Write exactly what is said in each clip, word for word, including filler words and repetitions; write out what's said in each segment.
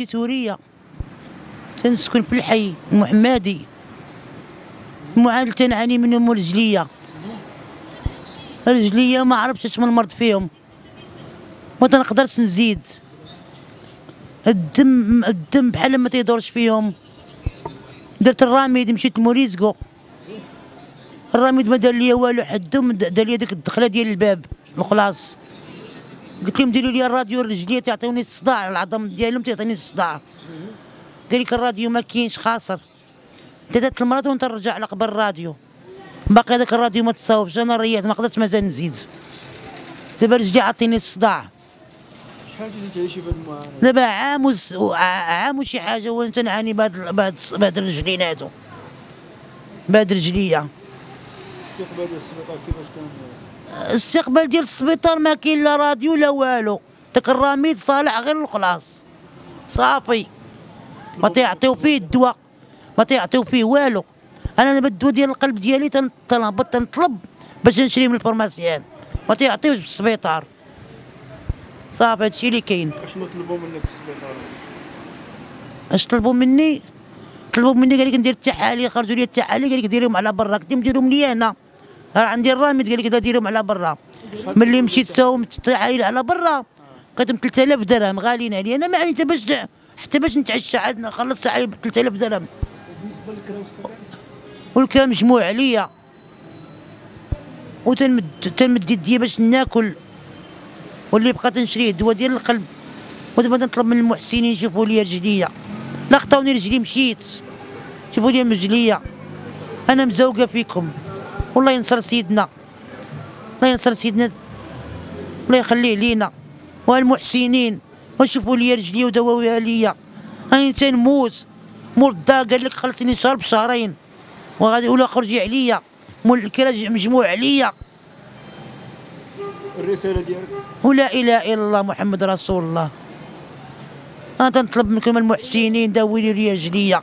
مولاتي سورية، تنسكن في الحي المحمدي، المعاناة تنعاني منهم رجلية، رجلية ما عرفتش اش نمرض فيهم، ما تنقدرش نزيد، الدم الدم بحال ما تيدورش فيهم، درت الراميد مشيت لموريزكو، الراميد ما دار ليا والو حدهم، دار ليا ديك الدخله ديال الباب الخلاص، قلت لهم ديروا لي الراديو رجليا تعطيوني الصداع، العظم ديالهم تيعطيني الصداع، قال لك الراديو ما كاينش خاسر، تدات المرات وانت نرجع على قبل الراديو، باقي هذاك الراديو ما تصاوبش، انا ريحت ما قدرتش مازال نزيد، دابا رجلي عاطيني الصداع. شحال كنتي تعيشي بهاد المعاناه؟ دابا عام وز... عام وشي حاجه وانا تنعاني بهاد بهاد بهاد الرجلين هادو، بهاد رجليه. الاستقبال ديال السبيطار كيفاش كان؟ الاستقبال ديال السبيطار ما كاين لا راديو لا والو، داك الرميد صالح غير الخلاص، صافي، ما تيعطيو فيه الدواء، ما تيعطيو فيه والو، انا دابا الدواء ديال القلب ديالي تنهبط تنطلب باش نشري من الفرماسيان، ما تيعطيوش بالسبيطار. صافي هادشي اللي كاين. اشنو طلبوا منك السبيطار؟ اش طلبوا مني؟ طلبوا مني قال لك ندير التحاليل، خرجوا لي التحاليل، قال لك ديريهم على برا، قلت لهم ديرهم لي انا، راه عندي الرامد، قال لك ديريهم على برا، ملي مشيت ساومت التحاليل على برا قدم ثلاثة آلاف درهم غاليين علي، انا ما عندي حتى باش حتى باش نتعشى، عاد خلصت علي ب ثلاثة آلاف درهم. بالنسبه للكرا والسكن؟ والكرا مجموع عليا، وتنمد تنمد يدي باش ناكل، واللي بقى تنشريه الدواء ديال القلب، ودابا تنطلب من المحسنين يشوفوا لي رجليا، لا خطاوني رجلي مشيت، شوفوا لي رجليا، أنا مزوقة فيكم، والله ينصر سيدنا، الله ينصر سيدنا، الله يخليه لينا، والمحسنين، وشوفوا لي رجلي ودواوها ليا، راني تنموت، مول الدار قال لك خلصني شهر بشهرين، وغادي ولا خرجي عليا، مول الكراج مجموع عليا. الرسالة ديالك؟ ولا إله إلا الله محمد رسول الله. أنا تنطلب منكم المحسنين داويلي لي رجليا.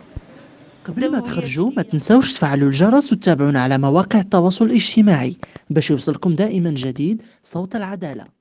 قبل ما تخرجوا ما تنساوش تفعلوا الجرس وتتابعونا على مواقع التواصل الاجتماعي باش يوصلكم دائما جديد صوت العدالة.